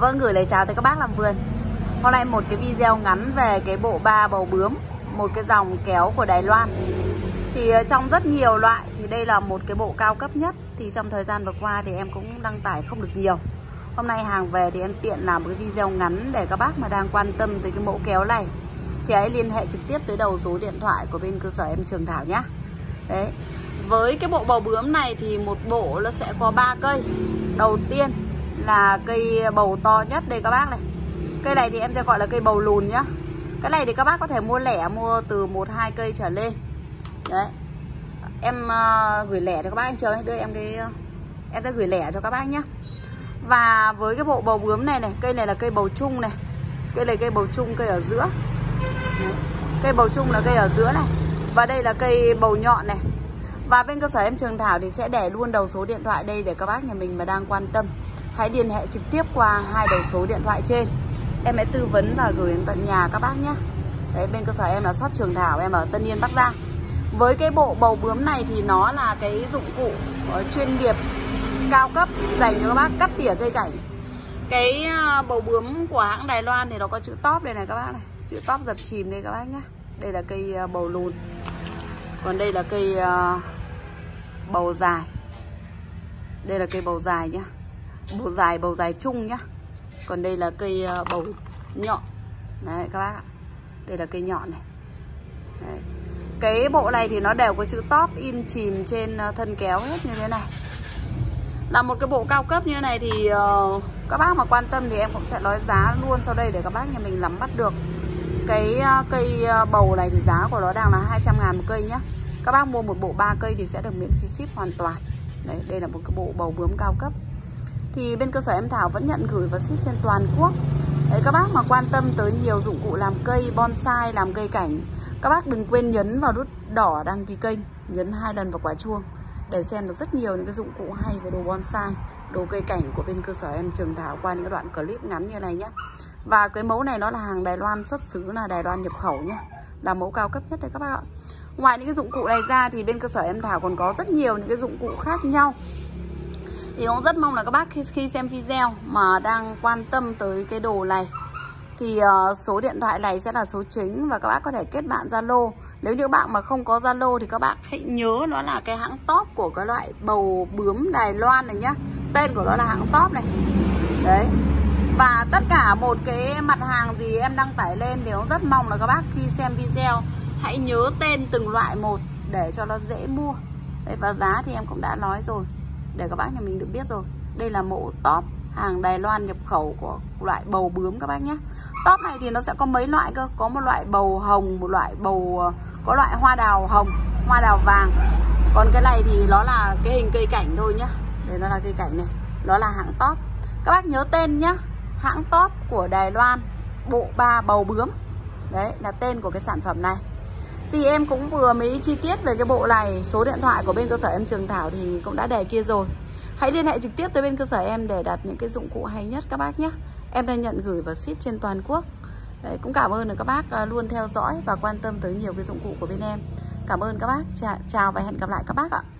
Vâng, gửi lời chào tới các bác làm vườn. Hôm nay một cái video ngắn về cái bộ ba bầu bướm, một cái dòng kéo của Đài Loan. Thì trong rất nhiều loại thì đây là một cái bộ cao cấp nhất. Thì trong thời gian vừa qua thì em cũng đăng tải không được nhiều. Hôm nay hàng về thì em tiện làm một cái video ngắn để các bác mà đang quan tâm tới cái mẫu kéo này thì hãy liên hệ trực tiếp tới đầu số điện thoại của bên cơ sở em Trường Thảo nhé. Đấy. Với cái bộ bầu bướm này thì một bộ nó sẽ có 3 cây. Đầu tiên là cây bầu to nhất đây các bác này. Cây này thì em sẽ gọi là cây bầu lùn nhá. Cái này thì các bác có thể mua lẻ, mua từ 1-2 cây trở lên. Đấy. Em gửi lẻ cho các bác anh chơi, đưa em cái em sẽ gửi lẻ cho các bác nhá. Và với cái bộ bầu bướm này này, cây này là cây bầu chung này. Cây này cây bầu chung, cây ở giữa. Đấy. Cây bầu chung là cây ở giữa này. Và đây là cây bầu nhọn này. Và bên cơ sở em Trường Thảo thì sẽ để luôn đầu số điện thoại đây để các bác nhà mình mà đang quan tâm hãy liên hệ trực tiếp qua hai đầu số điện thoại trên. Em sẽ tư vấn và gửi đến tận nhà các bác nhé. Đấy, bên cơ sở em là shop Trường Thảo, em ở Tân Yên, Bắc Giang. Với cái bộ bầu bướm này thì nó là cái dụng cụ chuyên nghiệp cao cấp dành cho các bác cắt tỉa cây cảnh. Cái bầu bướm của hãng Đài Loan thì nó có chữ top đây này các bác này, chữ top dập chìm đây các bác nhé. Đây là cây bầu lùn. Còn đây là cây bầu dài. Đây là cây bầu dài nhá. Bầu dài chung nhá. Còn đây là cây bầu nhọn. Đấy các bác ạ. Đây là cây nhọn này. Đấy. Cái bộ này thì nó đều có chữ top in chìm trên thân kéo hết như thế này. Là một cái bộ cao cấp như thế này thì các bác mà quan tâm thì em cũng sẽ nói giá luôn sau đây để các bác nhà mình nắm bắt được. Cái cây bầu này thì giá của nó đang là 200.000 một cây nhá. Các bác mua một bộ 3 cây thì sẽ được miễn phí ship hoàn toàn. Đấy, đây là một cái bộ bầu bướm cao cấp. Thì bên cơ sở em Thảo vẫn nhận gửi và ship trên toàn quốc. Đấy, các bác mà quan tâm tới nhiều dụng cụ làm cây, bonsai, làm cây cảnh, các bác đừng quên nhấn vào nút đỏ đăng ký kênh, nhấn 2 lần vào quả chuông để xem được rất nhiều những cái dụng cụ hay về đồ bonsai, đồ cây cảnh của bên cơ sở em Trường Thảo qua những đoạn clip ngắn như này nhé. Và cái mẫu này nó là hàng Đài Loan, xuất xứ là Đài Loan nhập khẩu nhé. Là mẫu cao cấp nhất đấy các bác ạ. Ngoài những cái dụng cụ này ra thì bên cơ sở em Thảo còn có rất nhiều những cái dụng cụ khác nhau. Thì cũng rất mong là các bác khi xem video mà đang quan tâm tới cái đồ này thì số điện thoại này sẽ là số chính và các bác có thể kết bạn Zalo. Nếu như bạn mà không có Zalo thì các bạn hãy nhớ nó là cái hãng top của cái loại bầu bướm Đài Loan này nhá. Tên của nó là hãng top này. Đấy. Và tất cả một cái mặt hàng gì em đăng tải lên thì cũng rất mong là các bác khi xem video hãy nhớ tên từng loại một để cho nó dễ mua. Đấy, và giá thì em cũng đã nói rồi để các bác nhà mình được biết rồi. Đây là mẫu top hàng Đài Loan nhập khẩu của loại bầu bướm các bác nhé. Top này thì nó sẽ có mấy loại cơ. Có một loại bầu hồng, một loại bầu có loại hoa đào hồng, hoa đào vàng. Còn cái này thì nó là cái hình cây cảnh thôi nhá. Đây nó là cây cảnh này. Nó là hãng top. Các bác nhớ tên nhá. Hãng top của Đài Loan, bộ 3 bầu bướm. Đấy là tên của cái sản phẩm này. Thì em cũng vừa mới chi tiết về cái bộ này. Số điện thoại của bên cơ sở em Trường Thảo thì cũng đã để kia rồi. Hãy liên hệ trực tiếp tới bên cơ sở em để đặt những cái dụng cụ hay nhất các bác nhé. Em đang nhận gửi và ship trên toàn quốc. Đấy, cũng cảm ơn các bác luôn theo dõi và quan tâm tới nhiều cái dụng cụ của bên em. Cảm ơn các bác. Chào và hẹn gặp lại các bác ạ.